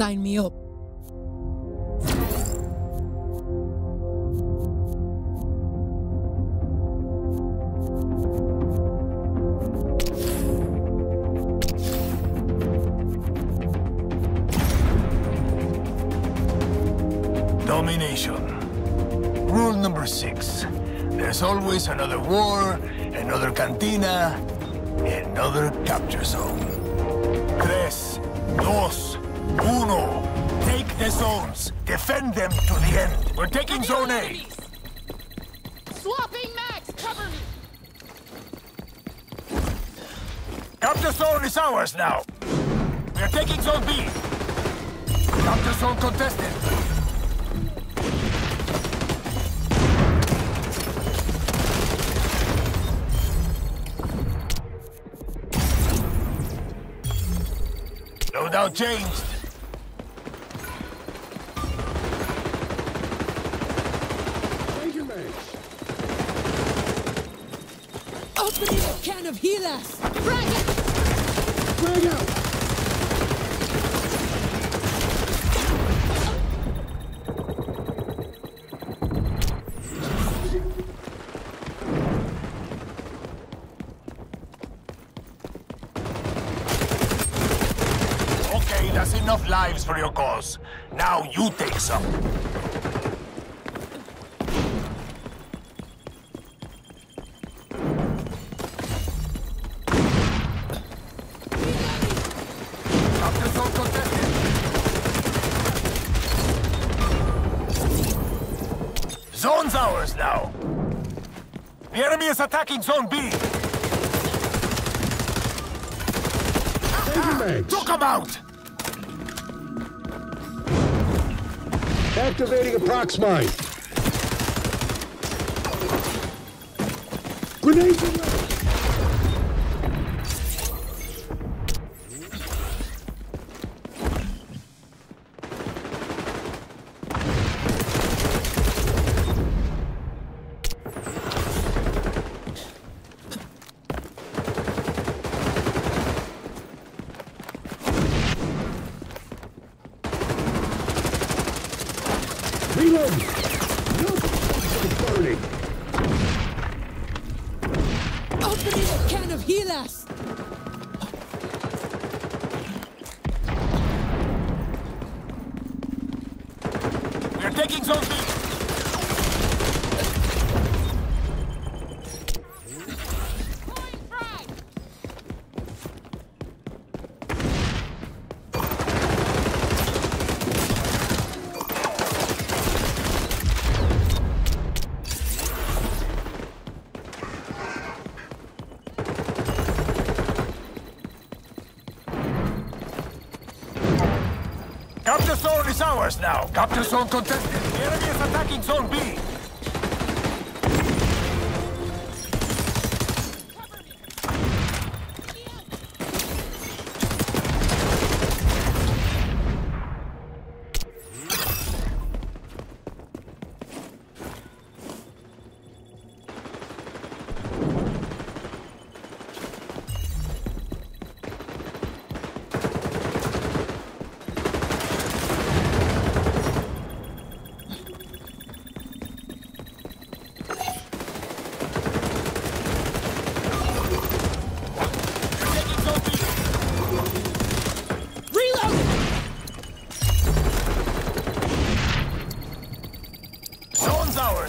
Sign me up. Domination. Rule number 6. There's always another war, another cantina, another capture zone. 3, 2, 1. Take the zones. Defend them to the end. We're taking zone A. Swapping Max, cover me. Capture zone is ours now. We're taking zone B. Capture zone contested. Now changed. Thank you, mate. Opening a can of healers. Drag it. Drag out. That's enough lives for your cause. Now you take some. Zone's ours now. The enemy is attacking zone B. Took him out. Activating a Proxmine. Grenades in reload! Burning! Opening a can of healers! We're taking zone B! Capture zone is ours now. Capture zone contested. The enemy is attacking zone B.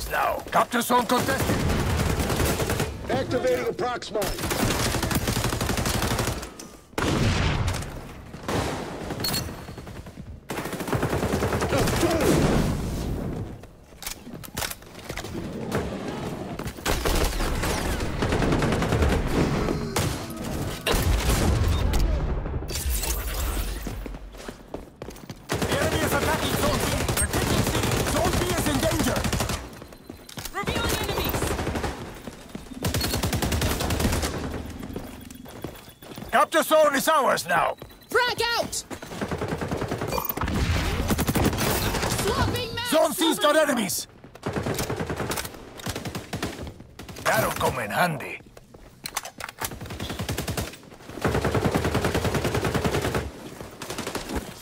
Now, capture zone contested. Activating a Proxmine. The enemy is attacking zone. Capture zone is ours now. Frag out! Zone C's got enemies. That'll come in handy.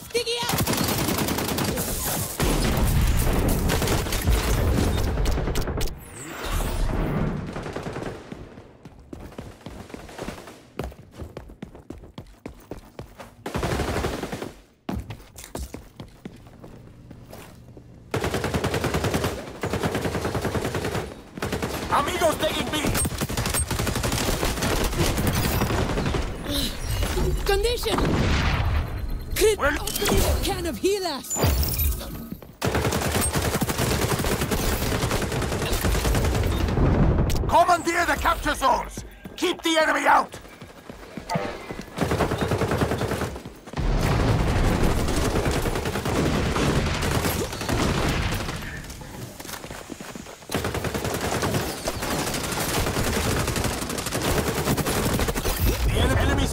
Sticky out! taking me! Condition! Crit operator cannot heal us! Commandeer the capture zones! Keep the enemy out!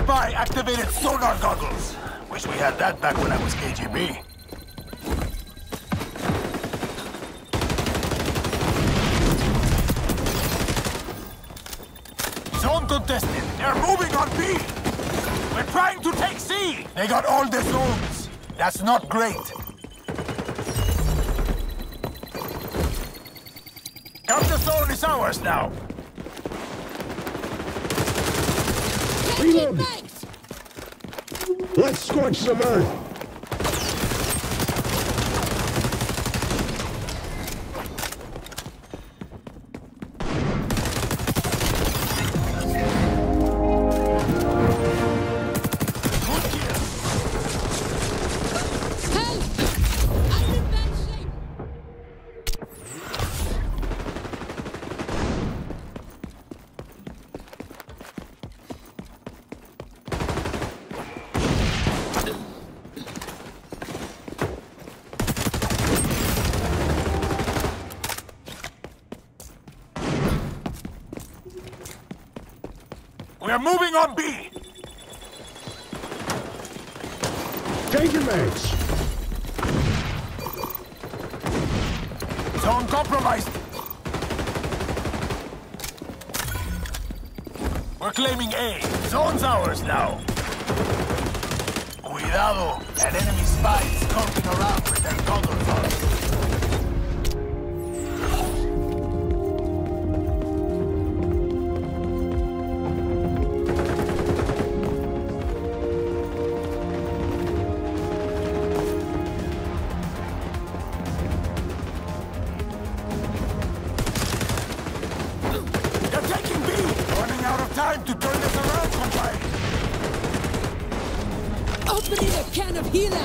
I activated sonar goggles. Wish we had that back when I was KGB. Zone contested. They're moving on B. We're trying to take C. They got all the zones. That's not great. Counter zone is ours now. Reload. Let's scorch some earth. Help! I'm in bad shape. We're moving on B! Danger mates! Zone compromised! We're claiming A. Zone's ours now. Cuidado! An enemy spy is skulking around with their goggles on us. Time to turn this around, compadre! Opening a can of healer!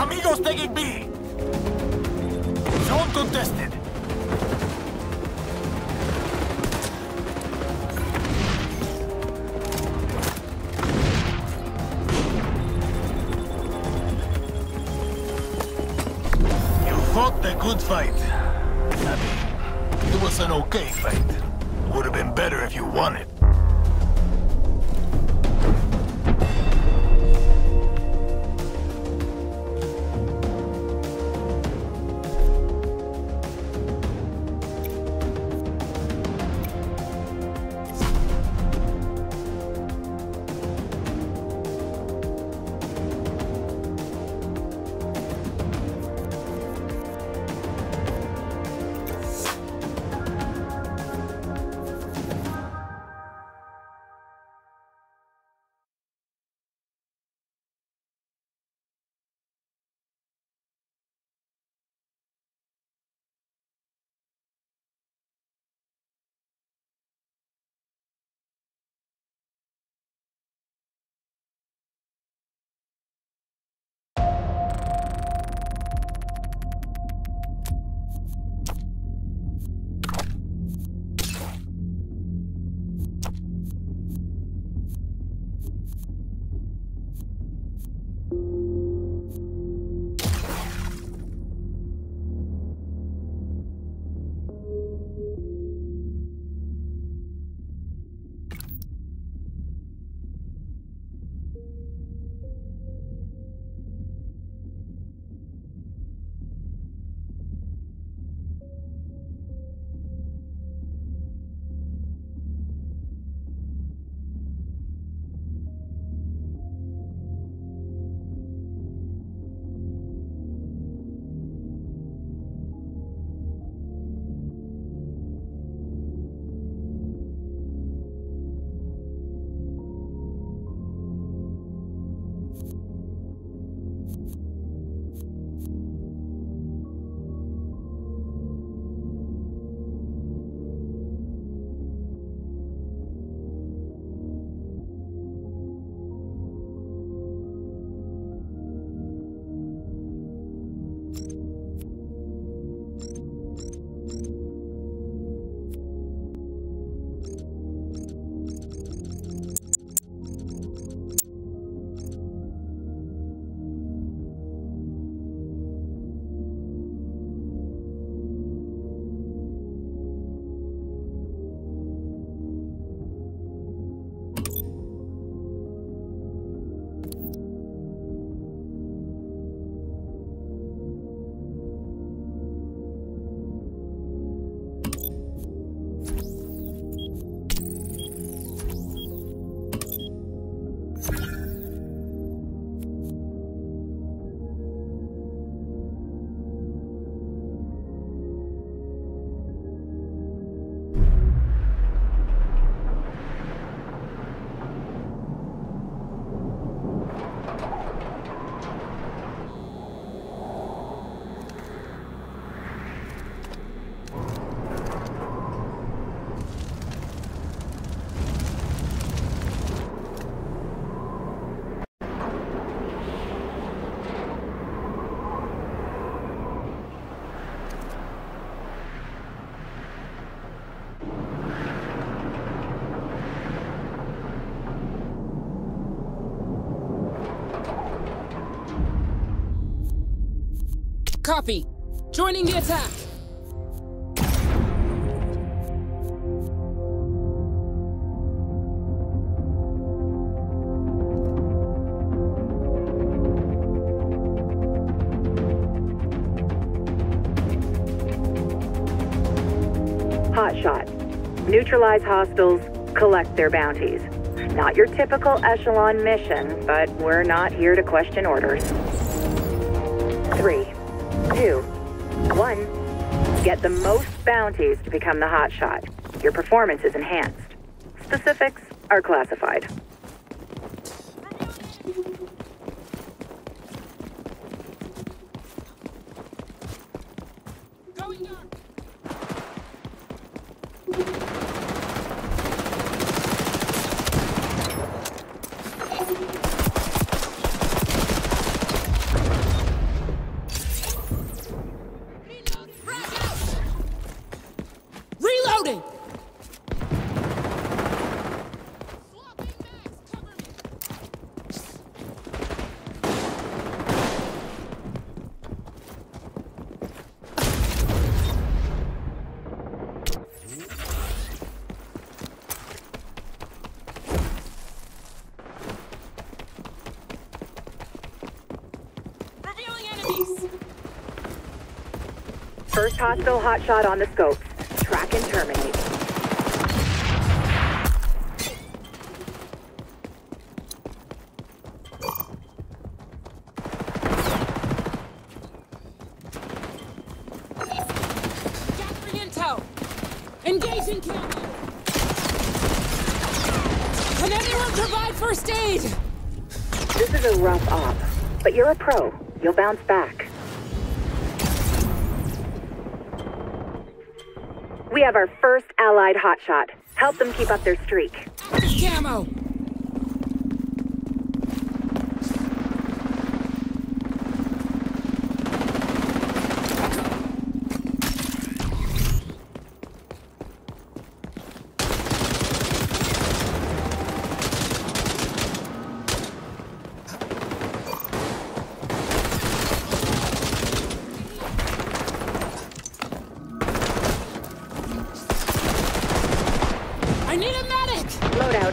Amigos taking B! Zone contested! Fought a good fight. I mean, it was an okay fight. Would have been better if you won it. Copy. Joining the attack. Hotshot. Neutralize hostiles, collect their bounties. Not your typical Echelon mission, but we're not here to question orders. 3, 2, 1. Get the most bounties to become the hotshot. Your performance is enhanced. Specifics are classified. First hostile hotshot on the scope. Track and terminate. Gathering intel. Engaging camera. Can anyone provide first aid? This is a rough op, but you're a pro. You'll bounce back. We have our first allied hotshot. Help them keep up their streak. Out of camo!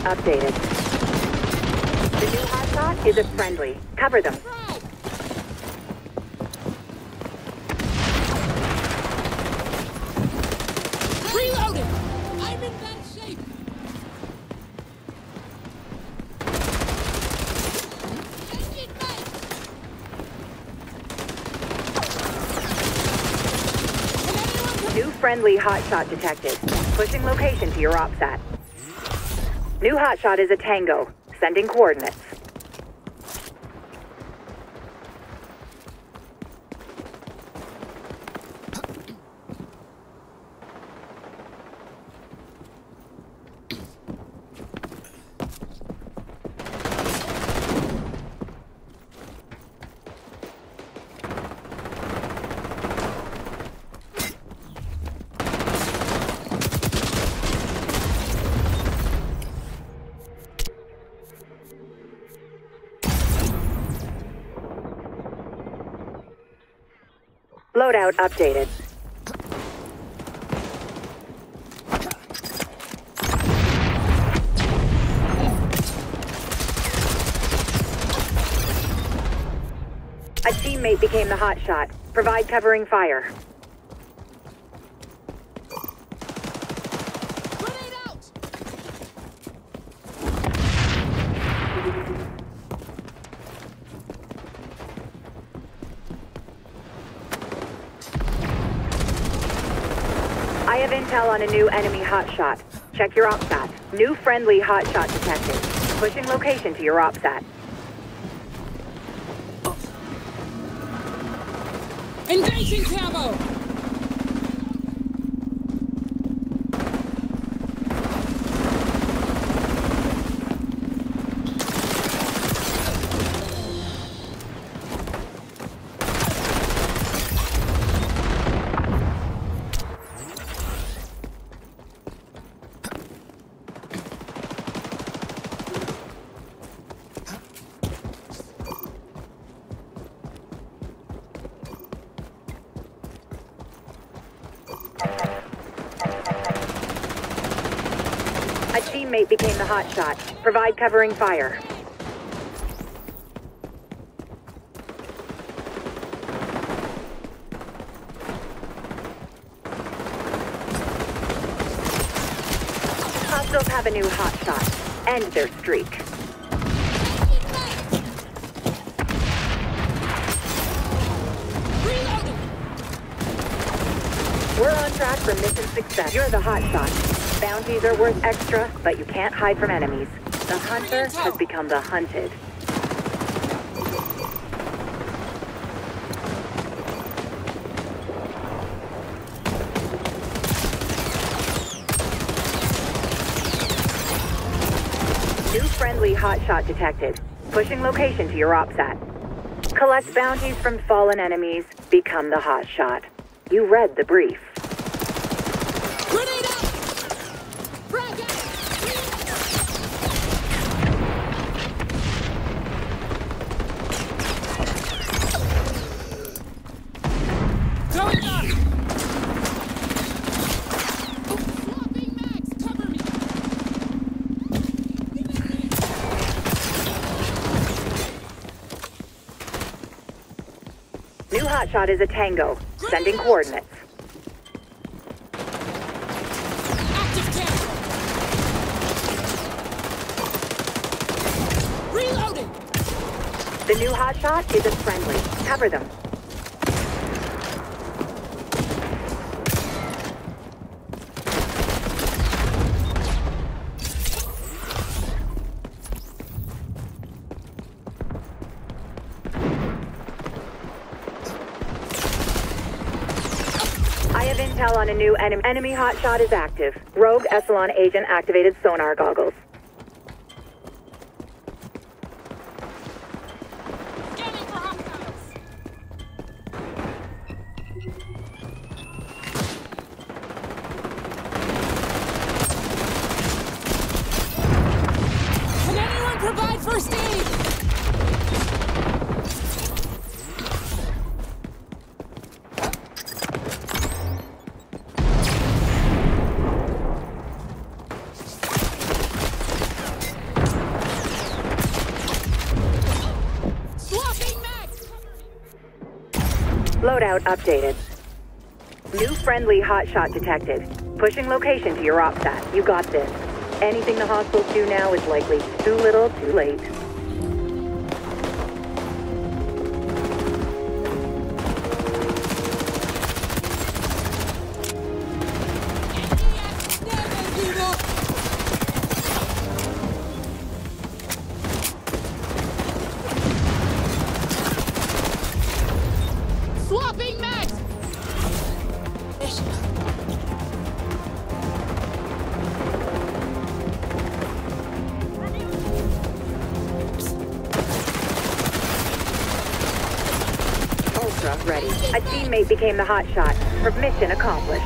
Updated. The new hotshot is a friendly. Cover them. Reloaded! I'm in bad shape! I need meds! New friendly hotshot detected. Pushing location to your op sat. New hotshot is a tango. Sending coordinates. Loadout updated. A teammate became the hotshot. Provide covering fire. I have intel on a new enemy hotshot. Check your OPSAT. New friendly hotshot detected. Pushing location to your OPSAT. Engaging Cabo! A teammate became the hotshot. Provide covering fire. Hostiles have a new hotshot. End their streak. We're on track for mission success. You're the hotshot. Bounties are worth extra, but you can't hide from enemies. The hunter has become the hunted. New friendly hotshot detected. Pushing location to your OPSAT. Collect bounties from fallen enemies. Become the hotshot. You read the brief. Grenade up! Frag out! Going up! Swapping mags, cover me! New hotshot is a tango. Sending coordinates. Active camera. Reloading. The new hotshot is a friendly. Cover them. Intel on a new enemy hotshot is active. Rogue Echelon agent activated sonar goggles. Scanning for hostiles. Can anyone provide first aid? Loadout updated. New friendly hotshot detected. Pushing location to your OPSAT. You got this. Anything the hostiles do now is likely too little, too late. Swapping mags! Echelon. Ultra ready. A teammate became the hotshot. Mission accomplished.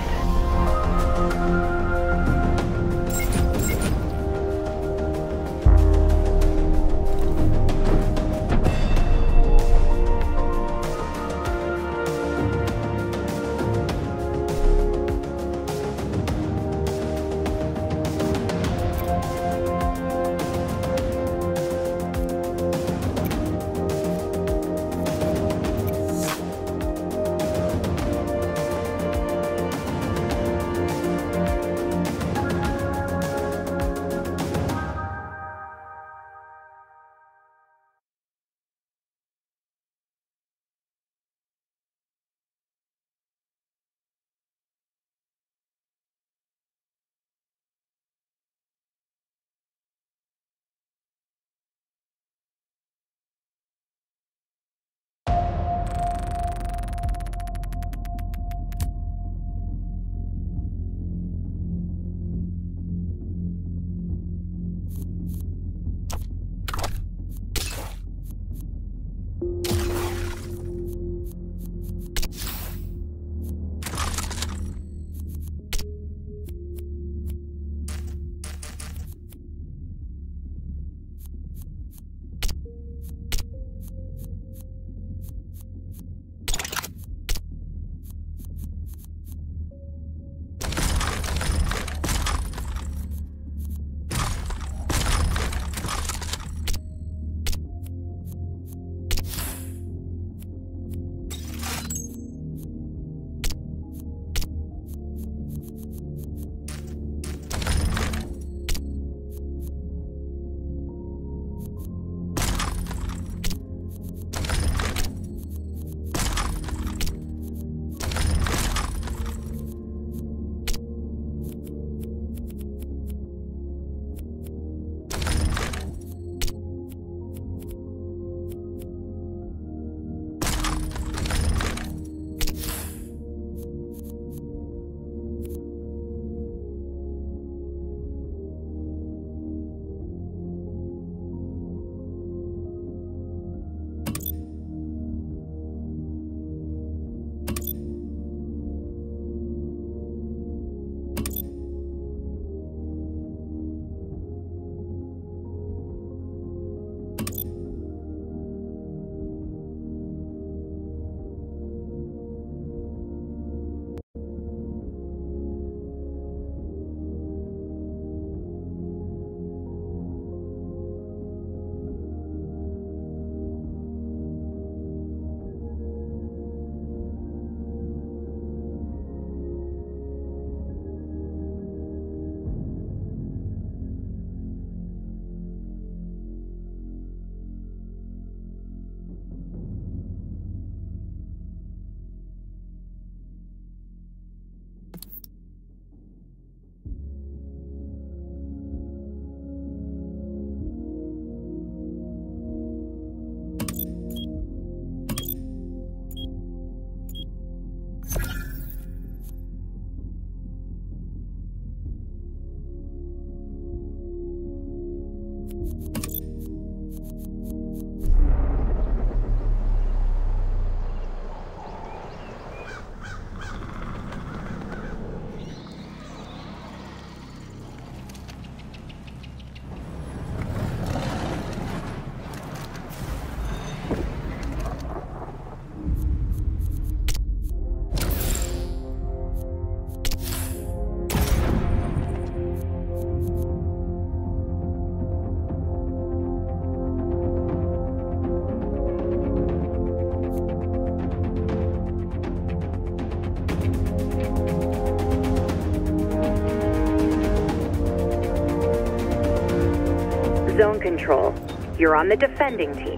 Zone control. You're on the defending team.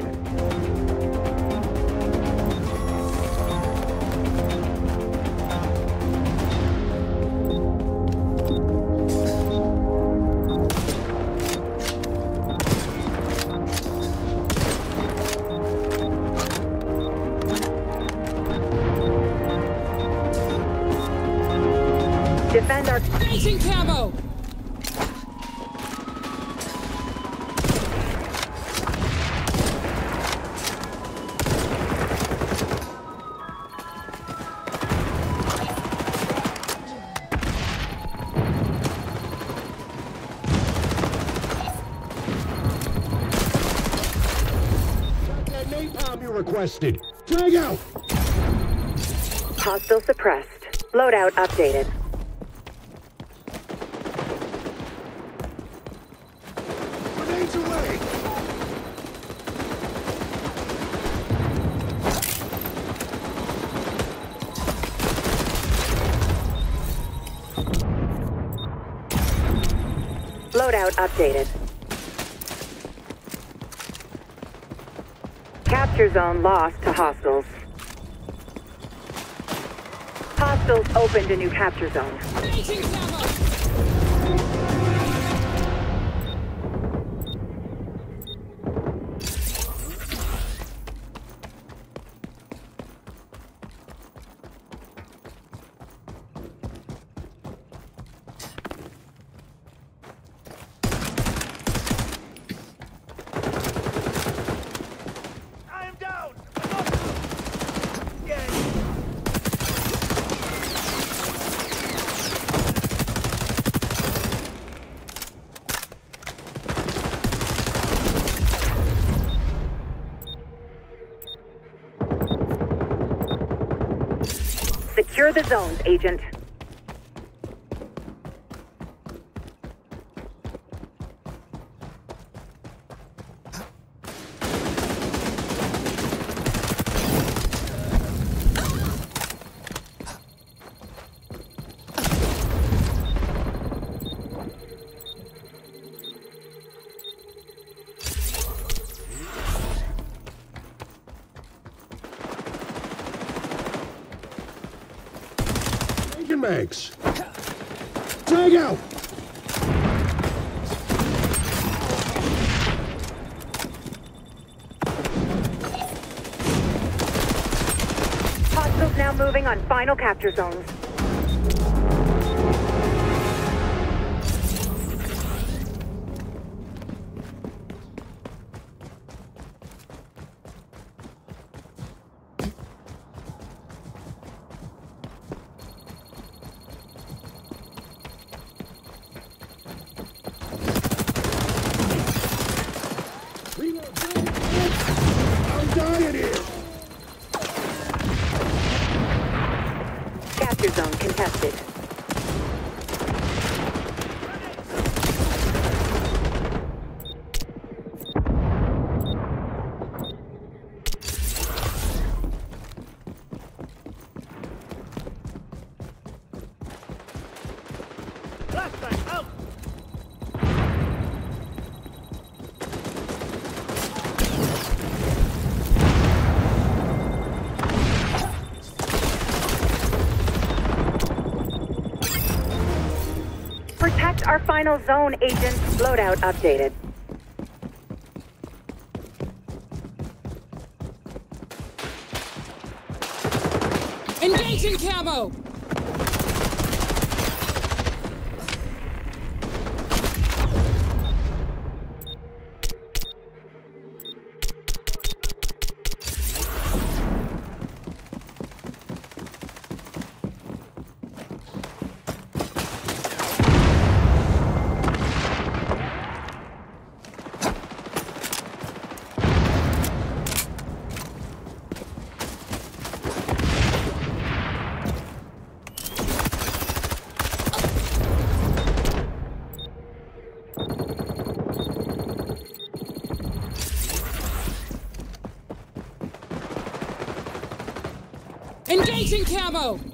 Defend our Raging Camo! Requested. Drag out! Hostile suppressed. Loadout updated. Grenades away! Loadout updated. Capture zone lost to hostiles. Hostiles opened a new capture zone. Secure the zones, Agent. Max. Drag out! Hostiles now moving on final capture zones. Zone contested. Our final zone, Agent. Loadout updated. Engage in camo! Engaging camo!